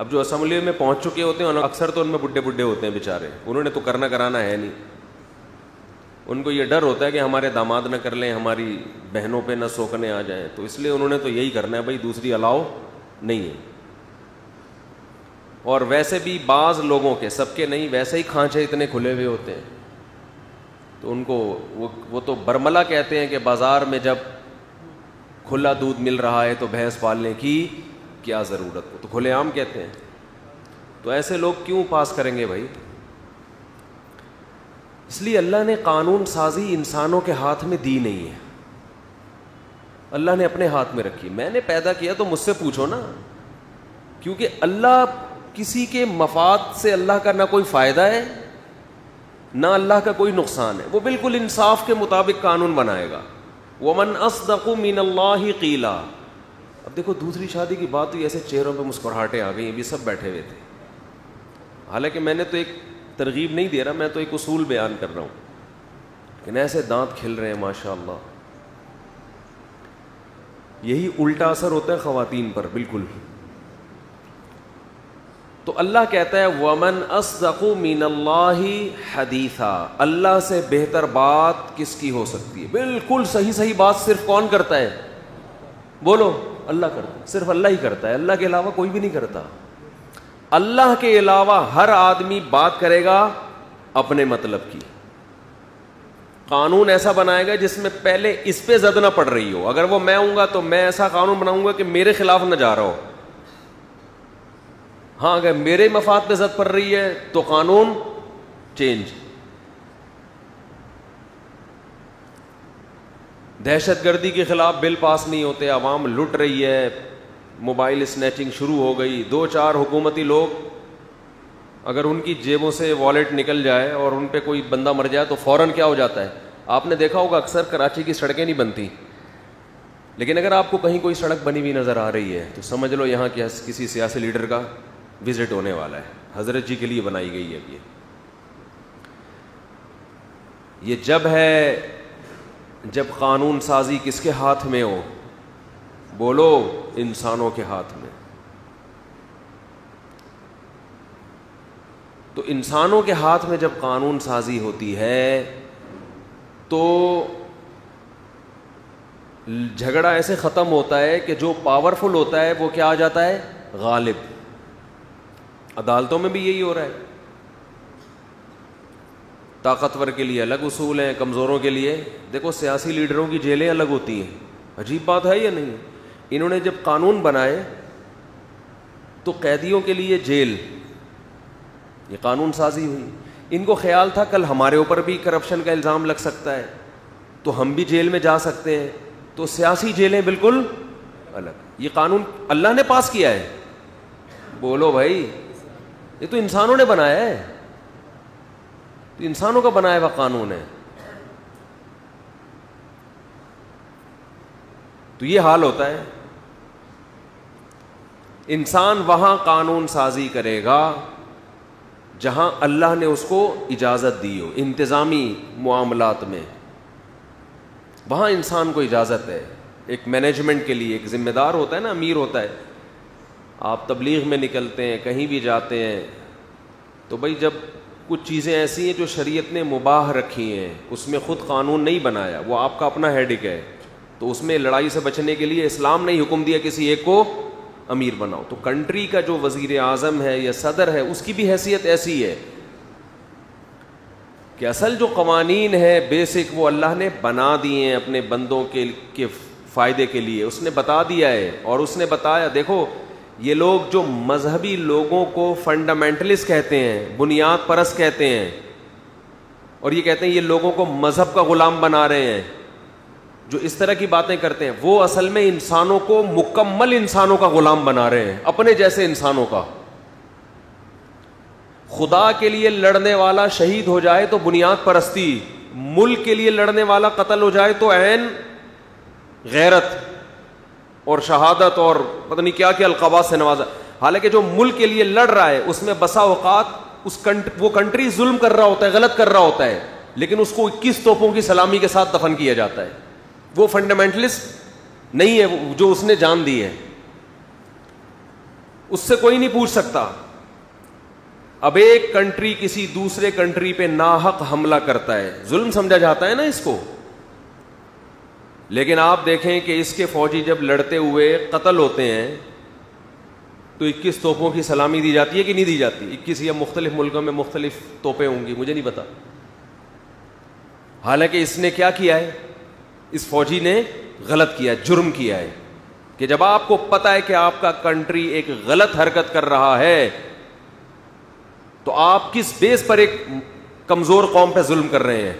अब जो असम्बली में पहुंच चुके होते हैं अक्सर तो उनमें बुढ़े बुढ़े होते हैं बेचारे, उन्होंने तो करना कराना है नहीं, उनको ये डर होता है कि हमारे दामाद न कर लें, हमारी बहनों पे न सोखने आ जाएं, तो इसलिए उन्होंने तो यही करना है भाई, दूसरी अलाव नहीं है। और वैसे भी बाज़ लोगों के, सबके नहीं, वैसे ही खांचे इतने खुले हुए होते हैं तो उनको वो तो बरमला कहते हैं कि बाज़ार में जब खुला दूध मिल रहा है तो भैंस पालने की क्या ज़रूरत, वो तो खुलेआम कहते हैं। तो ऐसे लोग क्यों पास करेंगे भाई? इसलिए अल्लाह ने कानून साजी इंसानों के हाथ में दी नहीं है, अल्लाह ने अपने हाथ में रखी। मैंने पैदा किया तो मुझसे पूछो ना, क्योंकि अल्लाह किसी के मफाद से, अल्लाह का ना कोई फ़ायदा है ना अल्लाह का कोई नुकसान है, वो बिल्कुल इंसाफ के मुताबिक कानून बनाएगा। वमन असदकु मिनल्लाहि क़ीला। अब देखो दूसरी शादी की बात हुई, ऐसे चेहरों पे मुस्कुराहटें आ गई, ये भी सब बैठे हुए थे। हालांकि मैंने तो एक तरगीब नहीं दे रहा, मैं तो एक उसूल बयान कर रहा हूँ, लेकिन ऐसे दांत खिल रहे हैं माशाल्लाह। यही उल्टा असर होता है ख़वातीन पर बिल्कुल। तो अल्लाह कहता है वमन असदकु मिनल्लाहि हदीसा, अल्लाह से बेहतर बात किसकी हो सकती है? बिल्कुल सही सही बात सिर्फ कौन करता है? बोलो, अल्लाह करता है, सिर्फ अल्लाह ही करता है, अल्लाह के अलावा कोई भी नहीं करता। अल्लाह के अलावा हर आदमी बात करेगा अपने मतलब की। कानून ऐसा बनाएगा जिसमें पहले इस पे जद ना पड़ रही हो। अगर वो मैं हूँगा तो मैं ऐसा कानून बनाऊँगा कि मेरे खिलाफ ना जा रहा हो। हाँ, अगर मेरे मफाद पे जद पड़ रही है तो कानून चेंज। दहशतगर्दी के खिलाफ बिल पास नहीं होते, आवाम लुट रही है, मोबाइल स्नैचिंग शुरू हो गई, दो चार हुकूमती लोग अगर उनकी जेबों से वॉलेट निकल जाए और उन पे कोई बंदा मर जाए तो फ़ौरन क्या हो जाता है? आपने देखा होगा अक्सर कराची की सड़कें नहीं बनती, लेकिन अगर आपको कहीं कोई सड़क बनी हुई नज़र आ रही है तो समझ लो यहाँ किसी सियासी लीडर का विज़िट होने वाला है, हज़रत जी के लिए बनाई गई है। ये जब है जब कानून साजी किसके हाथ में हो? बोलो, इंसानों के हाथ में। तो इंसानों के हाथ में जब कानून साजी होती है तो झगड़ा ऐसे ख़त्म होता है कि जो पावरफुल होता है वो क्या आ जाता है? गालिब। अदालतों में भी यही हो रहा है। ताकतवर के लिए अलग उसूल हैं, कमज़ोरों के लिए। देखो सियासी लीडरों की जेलें अलग होती हैं, अजीब बात है या नहीं? इन्होंने जब कानून बनाए तो कैदियों के लिए जेल, ये कानून साजी हुई। इनको ख्याल था कल हमारे ऊपर भी करप्शन का इल्ज़ाम लग सकता है तो हम भी जेल में जा सकते हैं, तो सियासी जेलें बिल्कुल अलग। ये कानून अल्लाह ने पास किया है, बोलो भाई, ये तो इंसानों ने बनाया है, तो इंसानों का बनाया हुआ कानून है। तो ये हाल होता है, इंसान वहां कानून साजी करेगा जहां अल्लाह ने उसको इजाज़त दी हो। इंतज़ामी मामलात में वहां इंसान को इजाज़त है। एक मैनेजमेंट के लिए एक ज़िम्मेदार होता है ना, अमीर होता है। आप तबलीग में निकलते हैं, कहीं भी जाते हैं, तो भाई जब कुछ चीज़ें ऐसी हैं जो शरीयत ने मुबाह रखी हैं, उसमें ख़ुद कानून नहीं बनाया, वो आपका अपना हेडिक है, तो उसमें लड़ाई से बचने के लिए इस्लाम ने ही हुक्म दिया किसी एक को अमीर बनाओ। तो कंट्री का जो वज़ीर आज़म है या सदर है, उसकी भी हैसियत ऐसी है कि असल जो कवानीन है बेसिक, वो अल्लाह ने बना दिए हैं अपने बंदों के फ़ायदे के लिए। उसने बता दिया है, और उसने बताया, देखो ये लोग जो मजहबी लोगों को फंडामेंटलिस्ट कहते हैं, बुनियाद परस्त कहते हैं, और ये कहते हैं ये लोगों को मज़हब का ग़ुलाम बना रहे हैं, जो इस तरह की बातें करते हैं, वो असल में इंसानों को मुकम्मल इंसानों का ग़ुलाम बना रहे हैं, अपने जैसे इंसानों का। खुदा के लिए लड़ने वाला शहीद हो जाए तो बुनियाद परस्ती, मुल्क के लिए लड़ने वाला कत्ल हो जाए तो ऐन गैरत और शहादत और पता नहीं क्या क्या अलक़ाबात से नवाजा। हालांकि जो मुल्क के लिए लड़ रहा है उसमें बसा औकात वो कंट्री जुल्म कर रहा होता है, गलत कर रहा होता है, लेकिन उसको 21 तोपों की सलामी के साथ दफन किया जाता है। वो फंडामेंटलिस्ट नहीं है जो उसने जान दी है। उससे कोई नहीं पूछ सकता। अब एक कंट्री किसी दूसरे कंट्री पे नाहक हमला करता है, जुल्म समझा जाता है ना इसको। लेकिन आप देखें कि इसके फौजी जब लड़ते हुए कत्ल होते हैं तो 21 तोपों की सलामी दी जाती है कि नहीं दी जाती? 21 या मुख्तलिफ मुल्कों में मुख्तलिफ तोपें होंगी, मुझे नहीं पता। हालांकि इसने क्या किया है, इस फौजी ने गलत किया, जुर्म किया है कि जब आपको पता है कि आपका कंट्री एक गलत हरकत कर रहा है तो आप किस बेस पर एक कमजोर कौम पर जुल्म कर रहे हैं।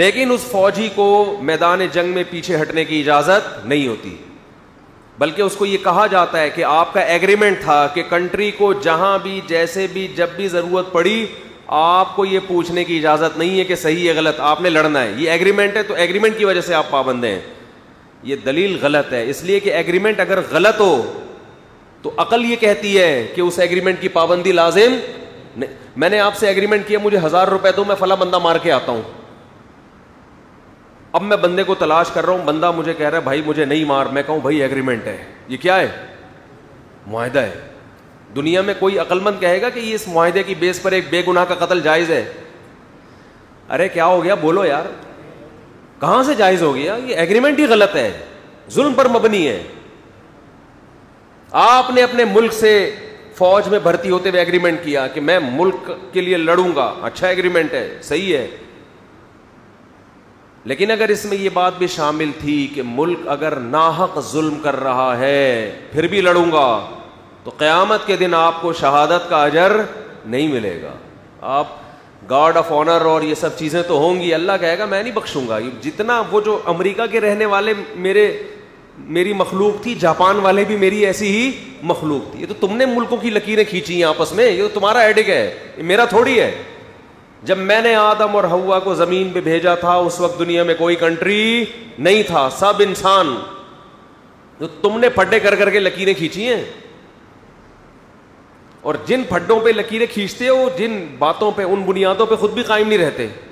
लेकिन उस फौजी को मैदान जंग में पीछे हटने की इजाजत नहीं होती, बल्कि उसको यह कहा जाता है कि आपका एग्रीमेंट था कि कंट्री को जहां भी, जैसे भी, जब भी जरूरत पड़ी आपको यह पूछने की इजाजत नहीं है कि सही है गलत, आपने लड़ना है। ये एग्रीमेंट है तो एग्रीमेंट की वजह से आप पाबंद हैं। यह दलील गलत है, इसलिए कि एग्रीमेंट अगर गलत हो तो अकल ये कहती है कि उस एग्रीमेंट की पाबंदी लाजिम नहीं। मैंने आपसे एग्रीमेंट किया मुझे 1000 रुपए दो, मैं फला बंदा मार के आता हूं, अब मैं बंदे को तलाश कर रहा हूं, बंदा मुझे कह रहा है भाई मुझे नहीं मार, मैं कहूं भाई एग्रीमेंट है, ये क्या है, मुआहदा है। दुनिया में कोई अकलमंद कहेगा कि ये इस मुआहदे की बेस पर एक बेगुनाह का कत्ल जायज है? अरे क्या हो गया, बोलो यार, कहां से जायज हो गया? ये एग्रीमेंट ही गलत है, जुल्म पर मबनी है। आपने अपने मुल्क से फौज में भर्ती होते हुए एग्रीमेंट किया कि मैं मुल्क के लिए लड़ूंगा, अच्छा एग्रीमेंट है, सही है। लेकिन अगर इसमें यह बात भी शामिल थी कि मुल्क अगर नाहक जुल्म कर रहा है फिर भी लड़ूंगा, तो क़यामत के दिन आपको शहादत का अजर नहीं मिलेगा। आप गार्ड ऑफ ऑनर और ये सब चीज़ें तो होंगी, अल्लाह कहेगा मैं नहीं बख्शूंगा। जितना वो जो अमेरिका के रहने वाले मेरी मखलूक थी, जापान वाले भी मेरी ऐसी ही मखलूक थी। ये तो तुमने मुल्कों की लकीरें खींची हैं आपस में, ये तो तुम्हारा एडिक है, ये मेरा थोड़ी है। जब मैंने आदम और हव्वा को जमीन पे भेजा था उस वक्त दुनिया में कोई कंट्री नहीं था, सब इंसान, जो तुमने फड्डे कर करके लकीरें खींची हैं। और जिन फड्डों पे लकीरें खींचते हो, जिन बातों पे, उन बुनियादों पे खुद भी कायम नहीं रहते।